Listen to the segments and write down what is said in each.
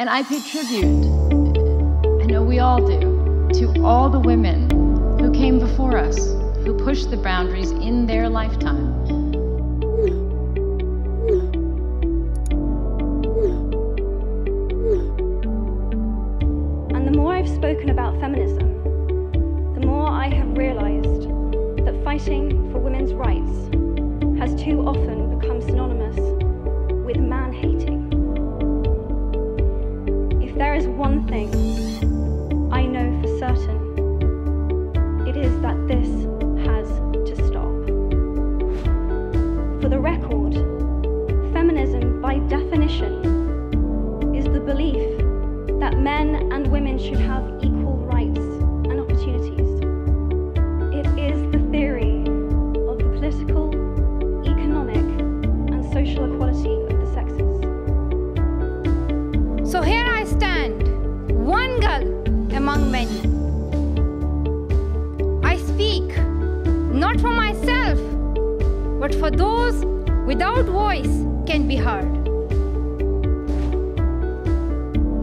And I pay tribute, I know we all do, to all the women who came before us, who pushed the boundaries in their lifetime. And the more I've spoken about feminism, the more I have realized that fighting for women's rights has too often become synonymous with man-hating. If there is one thing I know for certain, it is that this has to stop. For the record, feminism by definition is the belief that men and women should have equal rights and opportunities. It is the theory of the political, economic, and social equality of the sexes. So here I stand, one girl among many. I speak not for myself, but for those without voice can be heard.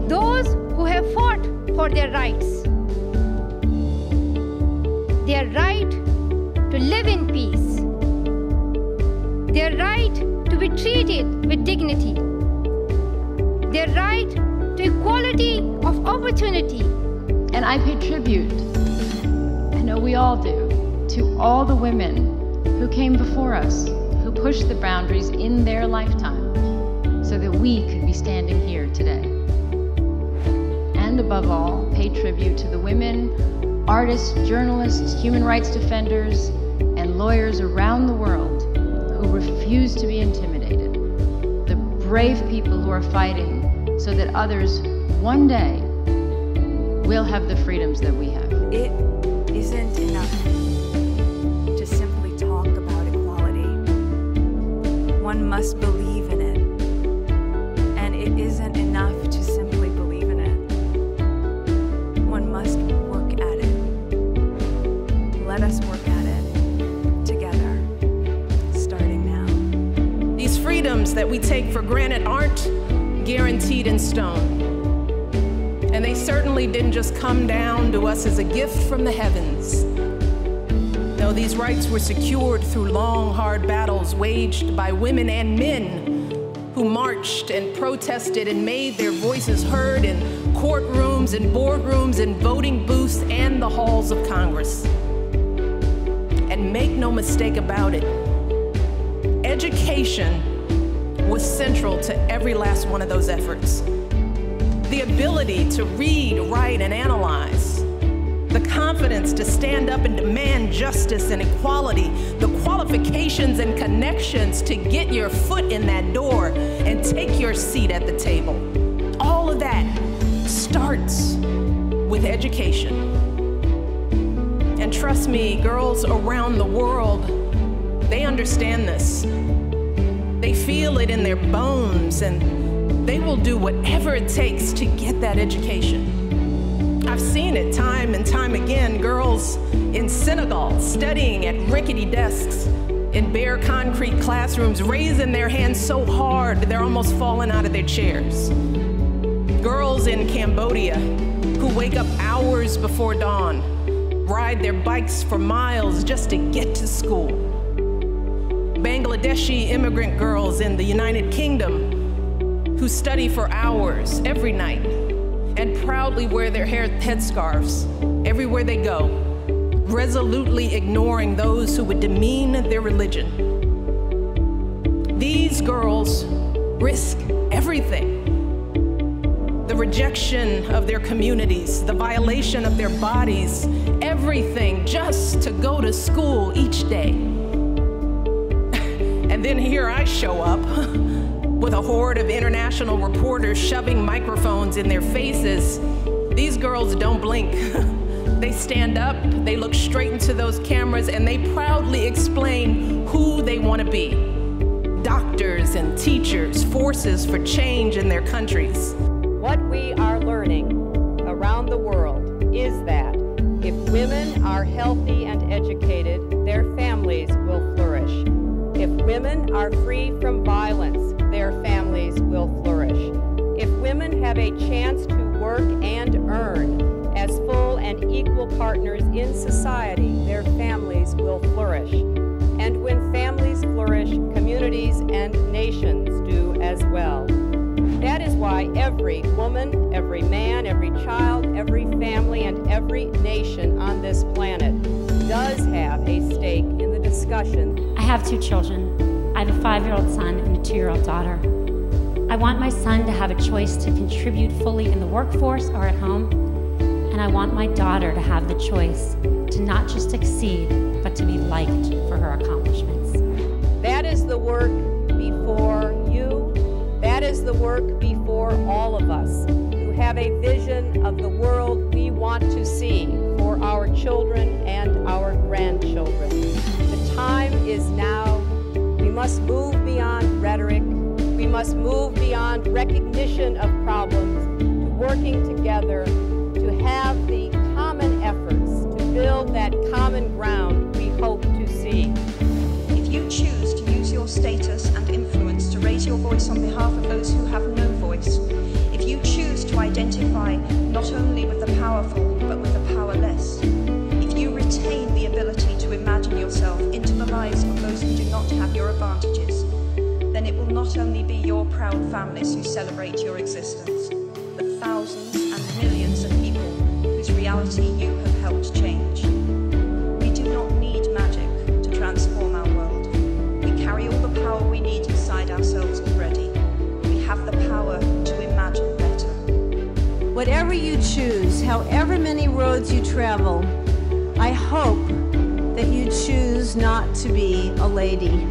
Those who have fought for their rights, their right to live in peace, their right to be treated with dignity, their right to equality of opportunity. And I pay tribute, I know we all do, to all the women who came before us, who pushed the boundaries in their lifetime so that we could be standing here today. And above all, pay tribute to the women, artists, journalists, human rights defenders, and lawyers around the world who refuse to be intimidated. The brave people who are fighting so that others one day will have the freedoms that we have. It isn't enough to simply talk about equality. One must believe in it. And it isn't enough to simply us work at it together, starting now. These freedoms that we take for granted aren't guaranteed in stone. And they certainly didn't just come down to us as a gift from the heavens. No, these rights were secured through long, hard battles waged by women and men who marched and protested and made their voices heard in courtrooms and boardrooms and voting booths and the halls of Congress. Make no mistake about it, education was central to every last one of those efforts. The ability to read, write, and analyze, the confidence to stand up and demand justice and equality, the qualifications and connections to get your foot in that door and take your seat at the table. All of that starts with education. And trust me, girls around the world, they understand this. They feel it in their bones, and they will do whatever it takes to get that education. I've seen it time and time again, girls in Senegal studying at rickety desks, in bare concrete classrooms, raising their hands so hard they're almost falling out of their chairs. Girls in Cambodia who wake up hours before dawn, ride their bikes for miles just to get to school. Bangladeshi immigrant girls in the United Kingdom who study for hours every night and proudly wear their headscarves everywhere they go, resolutely ignoring those who would demean their religion. These girls risk everything. The rejection of their communities, the violation of their bodies, everything just to go to school each day. And then here I show up with a horde of international reporters shoving microphones in their faces. These girls don't blink. They stand up, they look straight into those cameras, and they proudly explain who they want to be. Doctors and teachers, forces for change in their countries. What we are learning around the world is that if women are healthy and educated, their families will flourish. If women are free from violence, their families will flourish. if women have a chance to work and earn as full and equal partners in society, their families will flourish. And when families flourish, communities and nations do as well. That is why every woman, every man, every child, every family, and every nation on this planet does have a stake in the discussion. I have 2 children. I have a 5-year-old son and a 2-year-old daughter. I want my son to have a choice to contribute fully in the workforce or at home, and I want my daughter to have the choice to not just succeed, but to be liked for her accomplishments. That is the work before you. That is the work before all of us who have a vision of the world we want to see for our children and our grandchildren. The time is now. We must move beyond rhetoric. We must move beyond recognition of problems to working together to have the common efforts to build that common ground we hope to see. If you choose to use your status and influence to raise your voice on behalf of those who have no voice, if you choose to identify not only with the powerful but with the powerless, if you retain the ability to imagine yourself into the lives of those who do not have your advantages, then it will not only be your proud families who celebrate your existence, but thousands and millions of people whose reality you have helped change. We do not need magic to transform our world. We carry all the power we need inside ourselves already. We have the power to imagine better. Whatever you choose, however many roads you travel, I hope that you choose not to be a lady.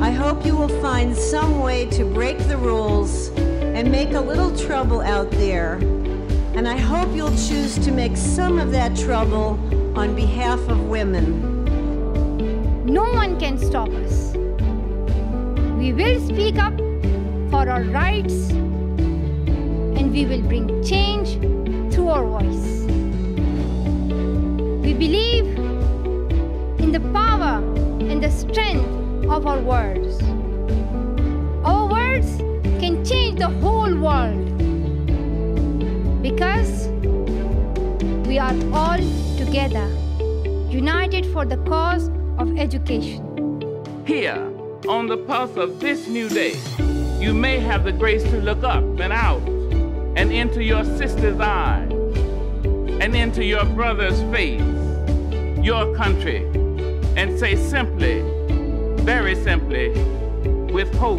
I hope you will find some way to break the rules and make a little trouble out there. And I hope you'll choose to make some of that trouble on behalf of women. No one can stop us. We will speak up for our rights, and we will bring change through our voice. We believe in the power and the strength of our words. Our words can change the whole world because we are all together, united for the cause of education. Here, on the pulse of this new day, you may have the grace to look up and out and into your sister's eyes and into your brother's face, your country, and say simply, very simply, with hope,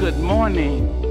good morning.